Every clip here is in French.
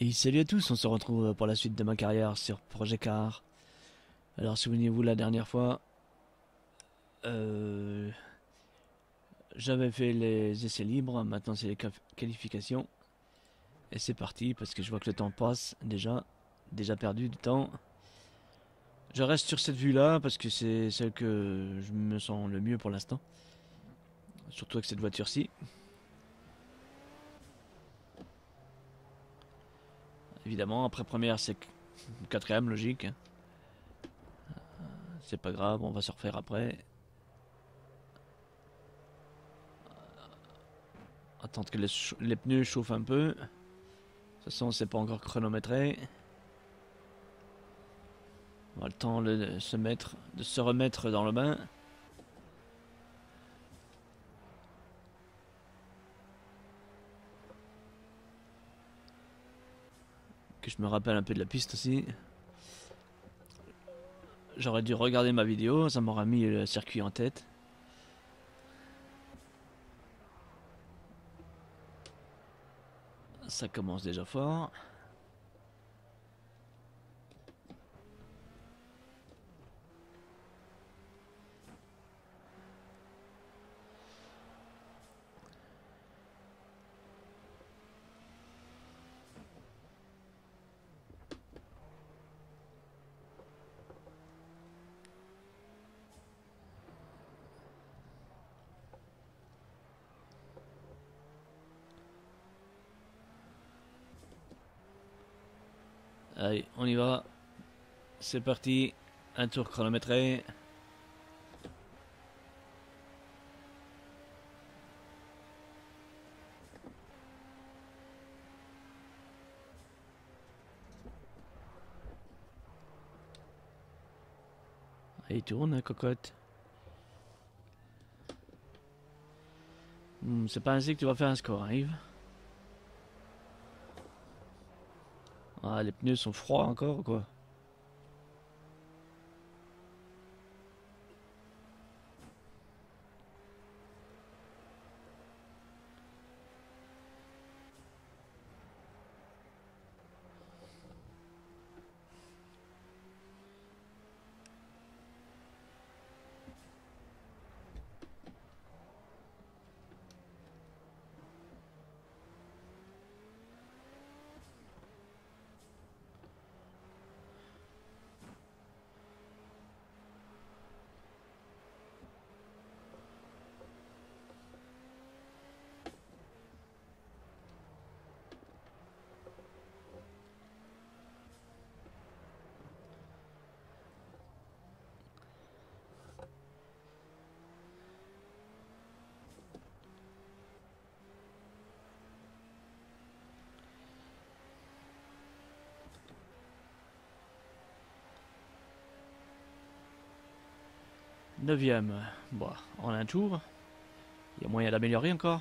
Et salut à tous, on se retrouve pour la suite de ma carrière sur Projet Car. Alors souvenez-vous, la dernière fois, j'avais fait les essais libres, maintenant c'est les qualifications. Et c'est parti, parce que je vois que le temps passe déjà, perdu du temps. Je reste sur cette vue-là, parce que c'est celle que je me sens le mieux pour l'instant. Surtout avec cette voiture-ci. Évidemment, après première, c'est quatrième, logique. C'est pas grave, on va se refaire après. Attendre que les pneus chauffent un peu. De toute façon, c'est pas encore chronométré. On a le temps de se remettre dans le bain. Je me rappelle un peu de la piste aussi. J'aurais dû regarder ma vidéo, ça m'aura mis le circuit en tête. Ça commence déjà fort. Allez, on y va, c'est parti, un tour chronométré. Allez, tourne, hein, cocotte. C'est pas ainsi que tu vas faire un score, hein, Yves. Ah, les pneus sont froids encore, quoi. Neuvième, bon, en un tour, il y a moyen d'améliorer encore.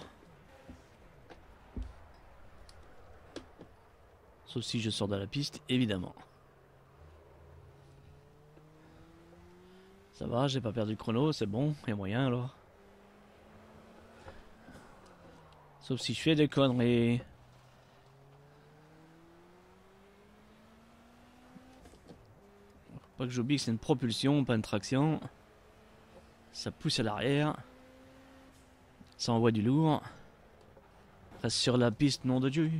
Sauf si je sors de la piste, évidemment. Ça va, j'ai pas perdu le chrono, c'est bon, il y a moyen alors. Sauf si je fais des conneries. Faut pas que j'oublie que c'est une propulsion, pas une traction. Ça pousse à l'arrière, ça envoie du lourd, reste sur la piste, nom de Dieu.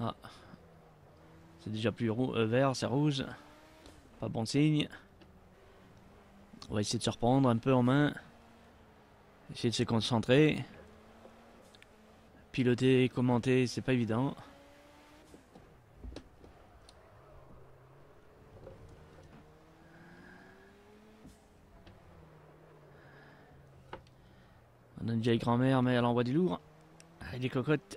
Ah, c'est déjà plus vert, c'est rouge, pas bon signe. On va essayer de se reprendre un peu en main, essayer de se concentrer. Piloter, commenter, c'est pas évident. On a une vieille grand-mère, mais elle envoie du lourd. Elle est cocotte.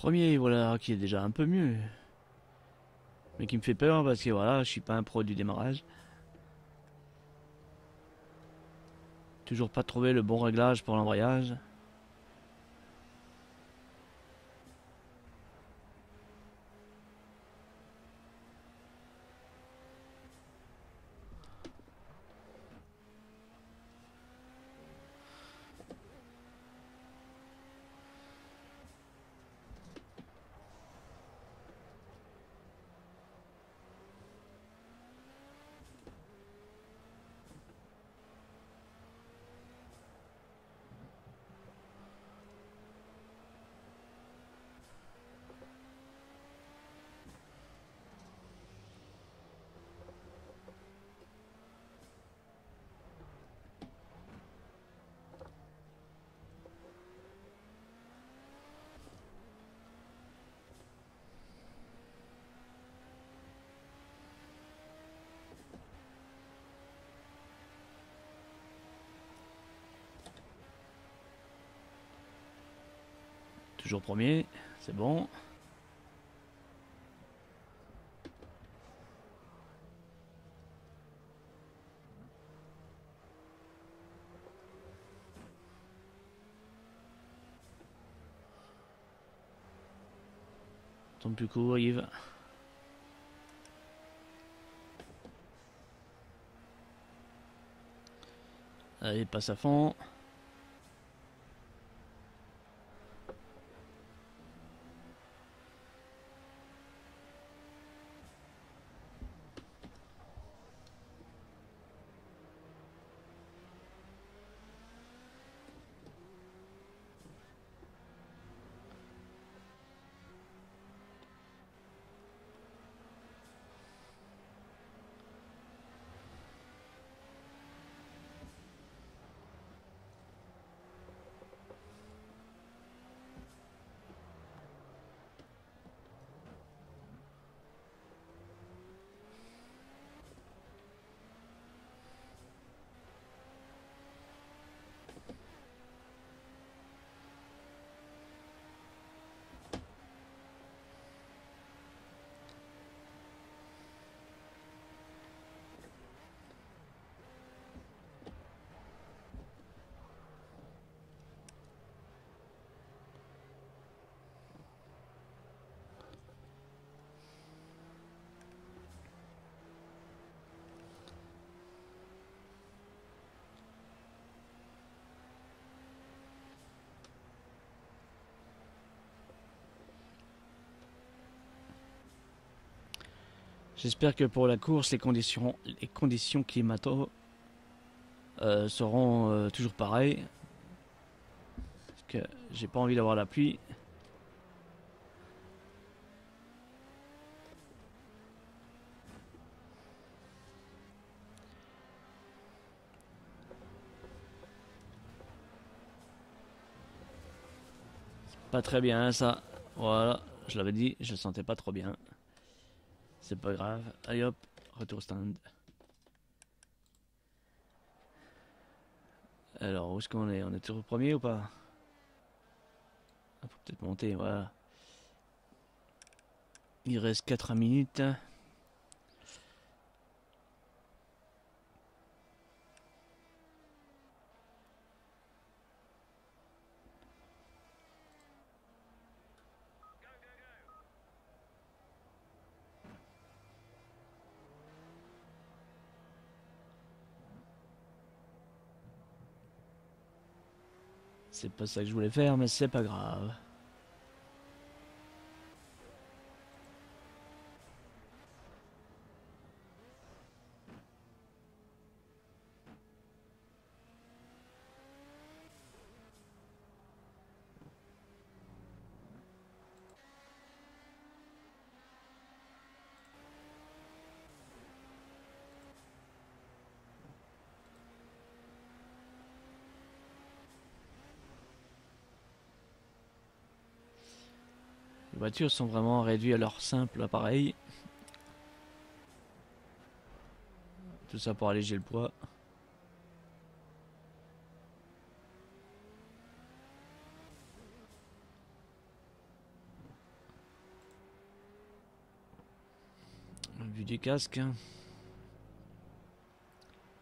Premier, voilà, qui est déjà un peu mieux. Mais qui me fait peur parce que voilà, je suis pas un pro du démarrage. Toujours pas trouvé le bon réglage pour l'embrayage. Toujours premier, c'est bon. Tombe plus court, Yves. Allez, passe à fond. J'espère que pour la course, les conditions climato seront toujours pareilles. Parce que j'ai pas envie d'avoir la pluie. C'est pas très bien ça. Voilà, je l'avais dit, je le sentais pas trop bien. C'est pas grave. Allez hop, retour stand. Alors, où est-ce qu'on est? On est toujours premier ou pas? Ah, faut peut-être monter, voilà. Il reste 4 minutes. C'est pas ça que je voulais faire, mais c'est pas grave. Les voitures sont vraiment réduites à leur simple appareil. Tout ça pour alléger le poids. du casque.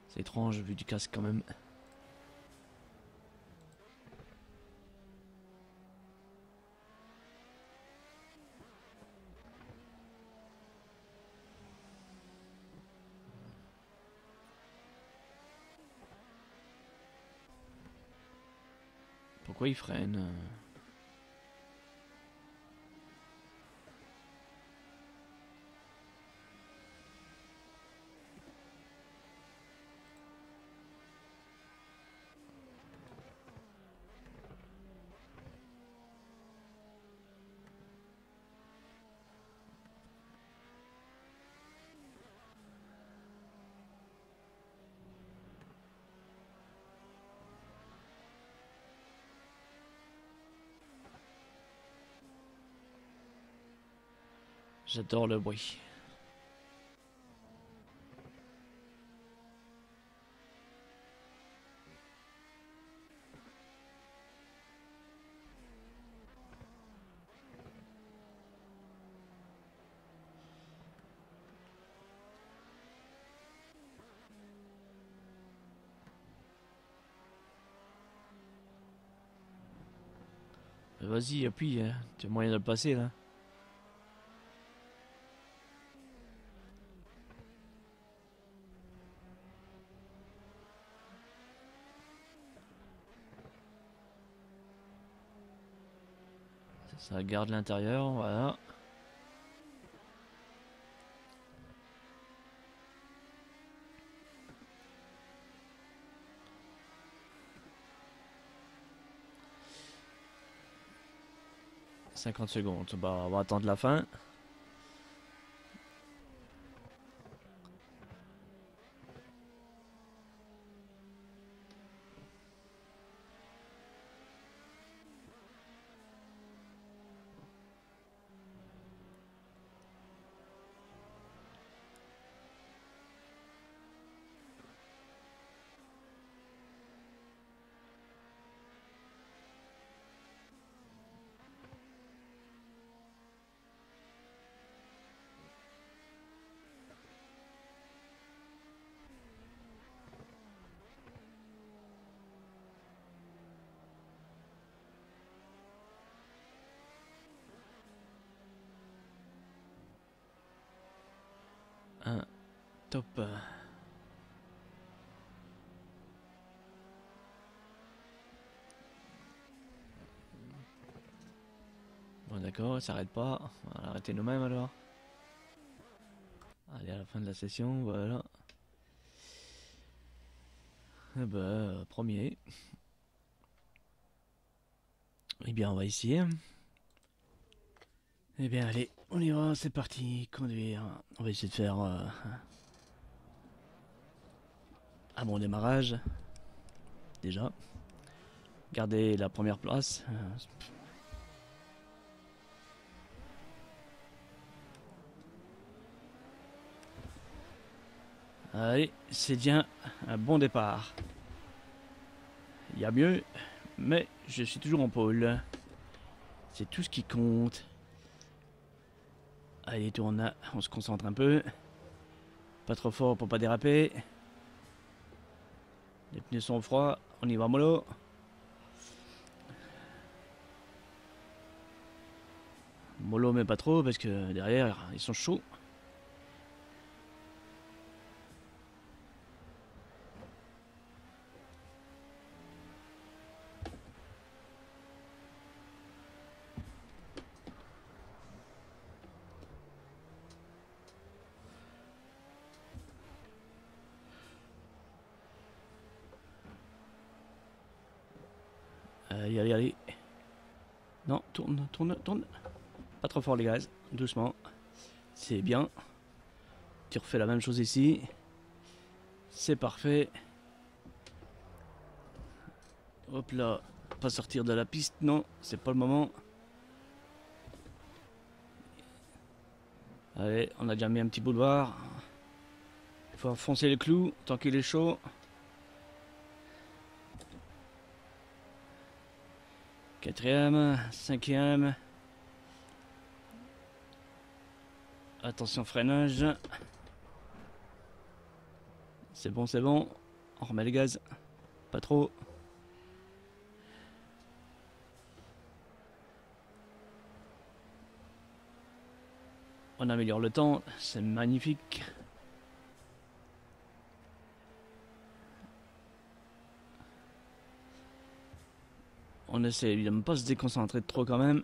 C'est étrange vu du casque quand même. Pourquoi il freine? J'adore le bruit. Vas-y, appuie, hein. Tu as moyen de le passer là. Ça regarde l'intérieur, voilà. « 50 secondes, bah, on va attendre la fin. » Top. Bon d'accord, elle s'arrête pas. On va l'arrêter nous-mêmes alors. Allez, à la fin de la session, voilà. Eh ben, premier. Eh bien, on va ici. Eh bien, allez, on y va, c'est parti, conduire. On va essayer de faire... à mon démarrage, déjà, garder la première place. Allez, c'est bien un bon départ. Il y a mieux, mais je suis toujours en pôle. C'est tout ce qui compte. Allez, tourne, on se concentre un peu. Pas trop fort pour pas déraper. Les pneus sont froids, on y va mollo. Mollo mais pas trop parce que derrière ils sont chauds. Allez, allez, allez. Non, tourne, tourne, tourne. Pas trop fort les gars, doucement. C'est bien. Tu refais la même chose ici. C'est parfait. Hop là, pas sortir de la piste, non, c'est pas le moment. Allez, on a déjà mis un petit boulevard. Il faut enfoncer le clou tant qu'il est chaud. Quatrième, cinquième. Attention freinage. C'est bon, c'est bon. On remet le gaz. Pas trop. On améliore le temps. C'est magnifique. On essaie évidemment pas de se déconcentrer de trop quand même.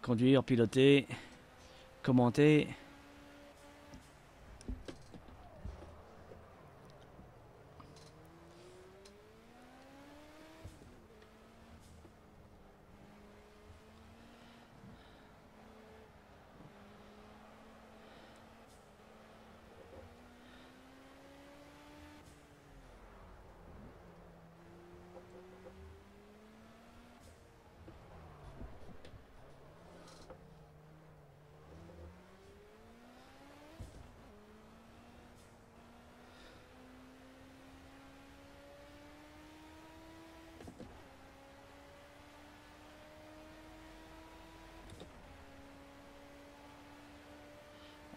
Conduire, piloter, commenter.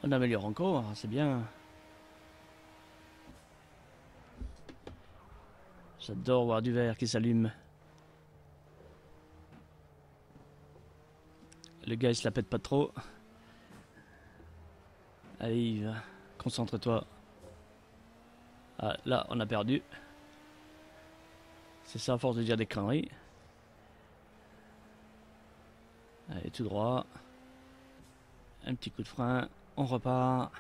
On améliore encore, c'est bien. J'adore voir du verre qui s'allume. Le gars il se la pète pas trop. Allez Yves, concentre-toi. Ah, là on a perdu. C'est ça à force de dire des conneries. Allez tout droit. Un petit coup de frein. On repart.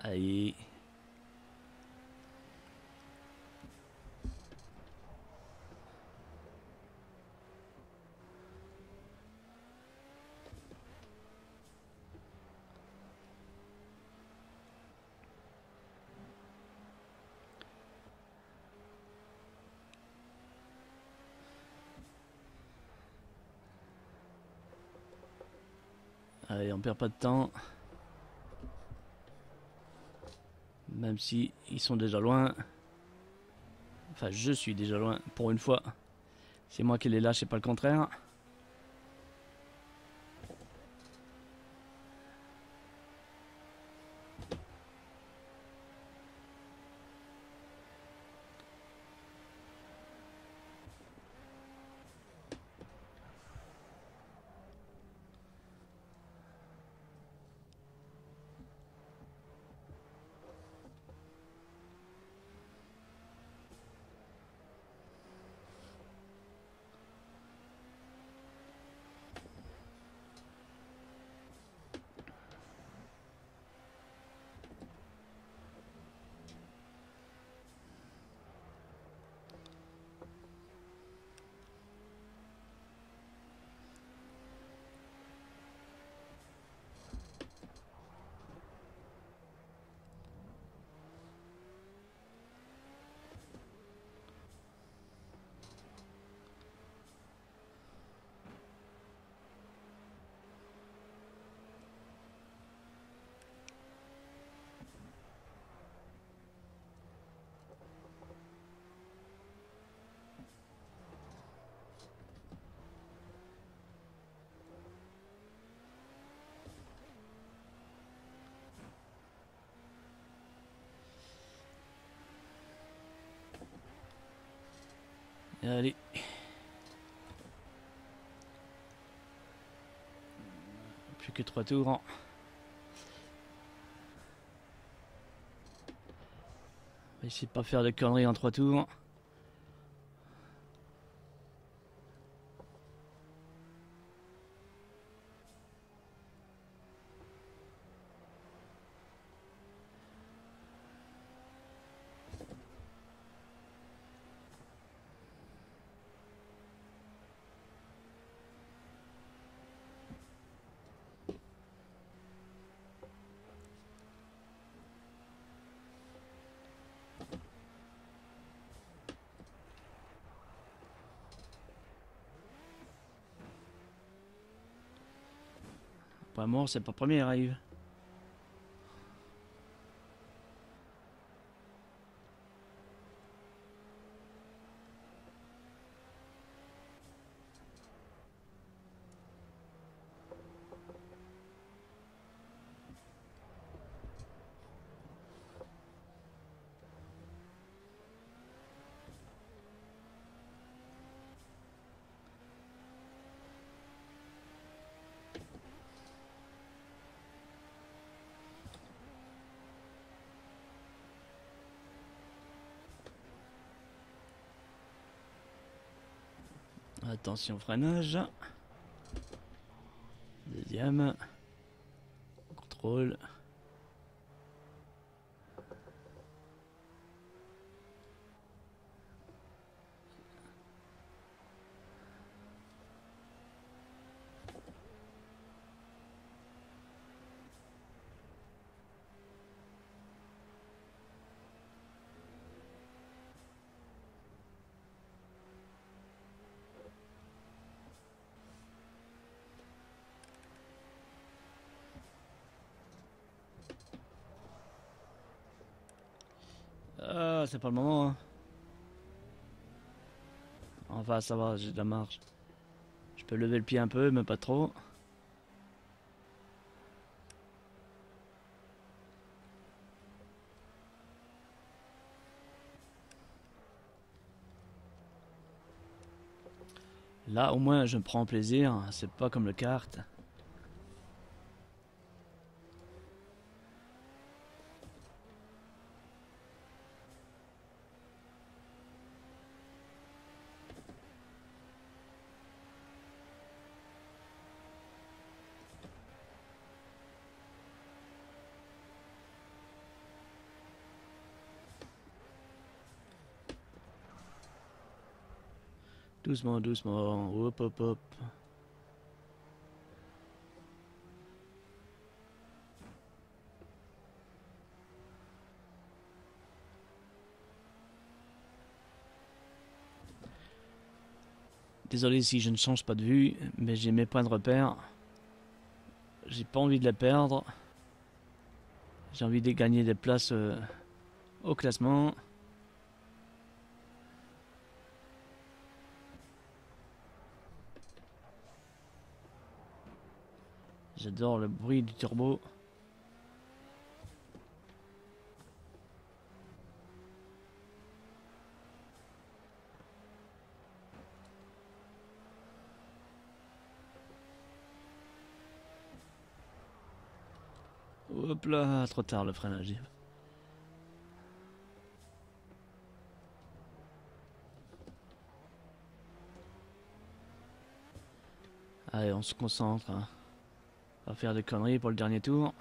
Allez. Allez, on perd pas de temps. Même si ils sont déjà loin. Enfin, je suis déjà loin pour une fois. C'est moi qui les lâche et pas le contraire. Allez. Plus que 3 tours. On va essayer de pas faire de conneries en 3 tours. Pas mort, c'est pas premier arrive. Attention freinage. Deuxième. Contrôle. C'est pas le moment hein. Enfin ça va, j'ai de la marge. Je peux lever le pied un peu, mais pas trop. Là au moins je me prends plaisir, c'est pas comme le kart. Doucement, doucement, hop, hop, hop. Désolé si je ne change pas de vue, mais j'ai mes points de repère. J'ai pas envie de les perdre. J'ai envie de gagner des places au classement. J'adore le bruit du turbo. Hop là, trop tard le freinage. Allez, on se concentre. Hein. On va faire des conneries pour le dernier tour.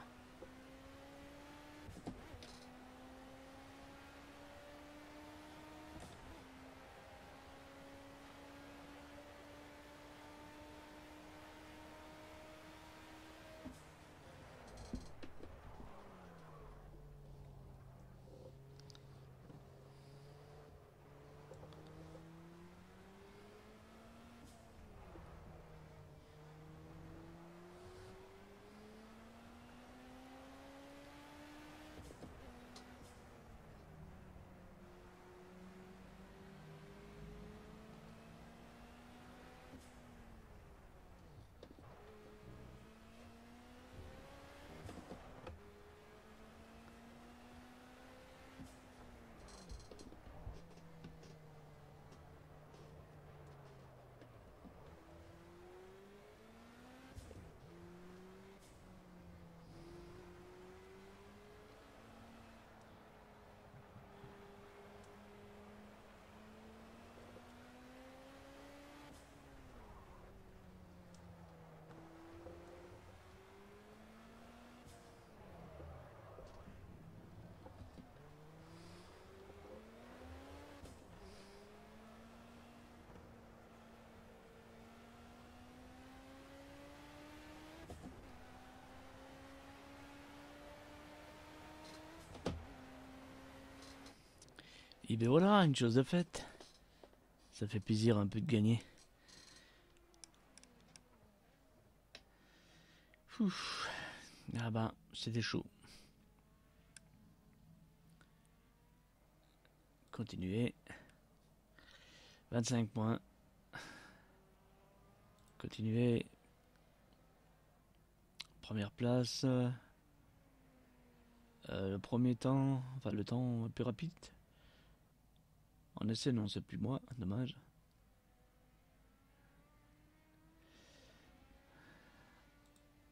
Et bien voilà, une chose de faite. Ça fait plaisir un peu de gagner. Ouf. Ah ben, c'était chaud. Continuez. 25 points. Continuez. Première place. Le premier temps, enfin le temps plus rapide. En essai, non, c'est plus moi, dommage.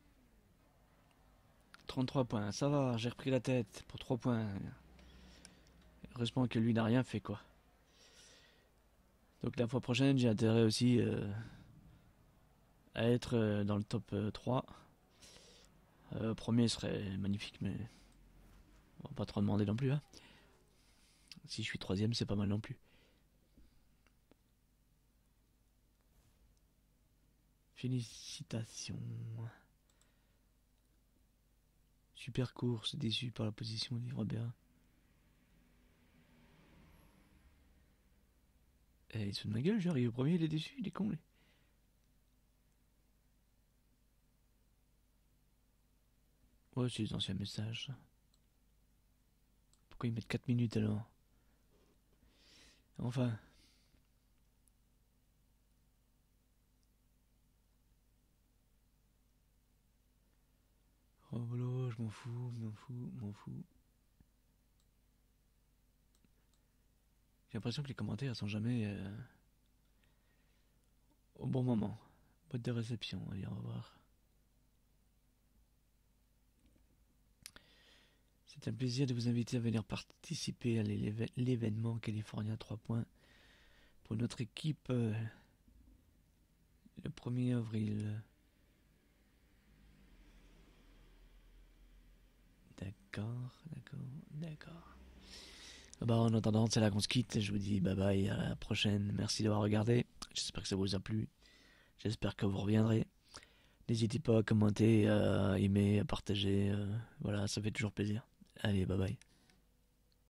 « 33 points, ça va, j'ai repris la tête pour 3 points. » Heureusement que lui n'a rien fait, quoi. Donc la fois prochaine, j'ai intérêt aussi à être dans le top 3. Premier serait magnifique, mais on va pas trop demander non plus. Hein. Si je suis troisième, c'est pas mal non plus. Félicitations. Super course, déçu par la position d'Yves Robert. Eh, il se fout de ma gueule, j'arrive au premier, il est déçu, il est con. Lui. Ouais, c'est les anciens messages. Pourquoi ils mettent 4 minutes alors? Enfin. Oh voilà, je m'en fous, m'en fous. J'ai l'impression que les commentaires sont jamais au bon moment. Boîte de réception, allez, on va voir. C'est un plaisir de vous inviter à venir participer à l'événement californien 3 points pour notre équipe le 1er avril. D'accord. Bah, en attendant, c'est là qu'on se quitte. Je vous dis bye bye, à la prochaine. Merci d'avoir regardé. J'espère que ça vous a plu. J'espère que vous reviendrez. N'hésitez pas à commenter, à aimer, à partager. Voilà, ça fait toujours plaisir. Allez, bye bye.